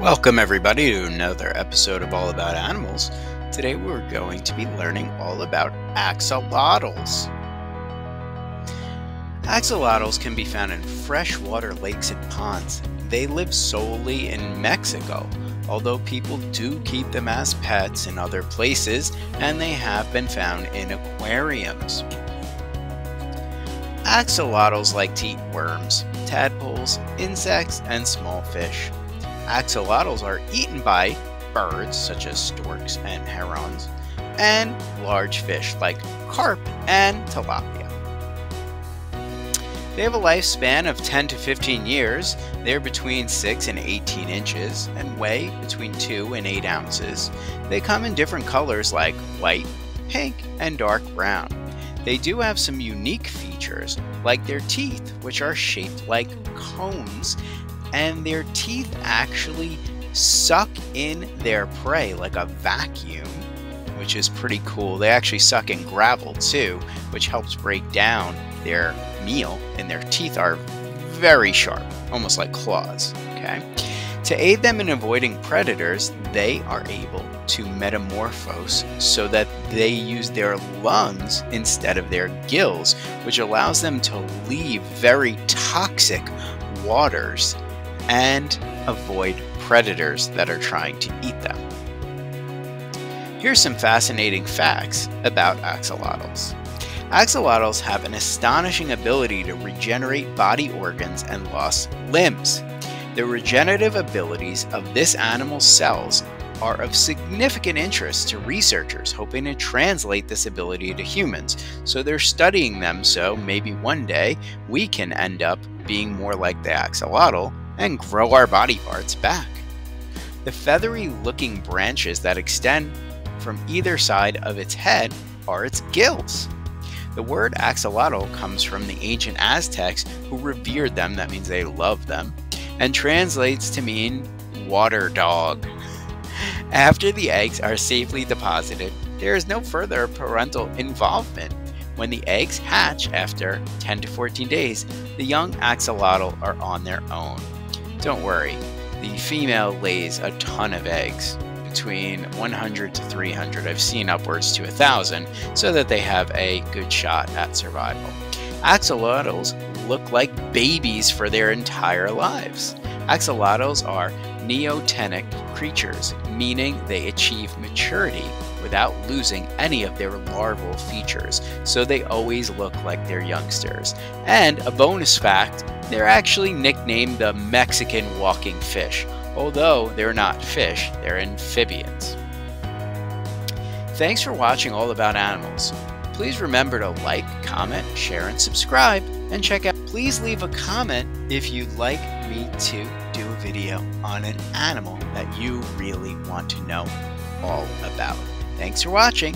Welcome everybody to another episode of All About Animals. Today we're going to be learning all about axolotls. Axolotls can be found in freshwater lakes and ponds. They live solely in Mexico, although people do keep them as pets in other places, and they have been found in aquariums. Axolotls like to eat worms, tadpoles, insects, and small fish. Axolotls are eaten by birds such as storks and herons, and large fish like carp and tilapia. They have a lifespan of 10 to 15 years. They're between 6 and 18 inches and weigh between 2 and 8 ounces. They come in different colors like white, pink, and dark brown. They do have some unique features like their teeth, which are shaped like cones, and their teeth actually suck in their prey like a vacuum, which is pretty cool. They actually suck in gravel too, which helps break down their meal, and their teeth are very sharp, almost like claws. Okay? To aid them in avoiding predators, they are able to metamorphose so that they use their lungs instead of their gills, which allows them to leave very toxic waters and avoid predators that are trying to eat them. Here's some fascinating facts about axolotls. Axolotls have an astonishing ability to regenerate body organs and lost limbs. The regenerative abilities of this animal's cells are of significant interest to researchers hoping to translate this ability to humans, so they're studying them so maybe one day we can end up being more like the axolotl and grow our body parts back. The feathery-looking branches that extend from either side of its head are its gills. The word axolotl comes from the ancient Aztecs, who revered them, that means they loved them, and translates to mean water dog. After the eggs are safely deposited, there is no further parental involvement. When the eggs hatch after 10 to 14 days, the young axolotl are on their own. Don't worry, the female lays a ton of eggs, between 100 to 300, I've seen upwards to 1,000, so that they have a good shot at survival. Axolotls look like babies for their entire lives. Axolotls are neotenic creatures, meaning they achieve maturity without losing any of their larval features, so they always look like they're youngsters. And a bonus fact, they're actually nicknamed the Mexican walking fish. Although they're not fish, they're amphibians. Thanks for watching All About Animals. Please remember to like, comment, share, and subscribe, and check out. Please leave a comment if you'd like me to do a video on an animal that you really want to know all about. Thanks for watching.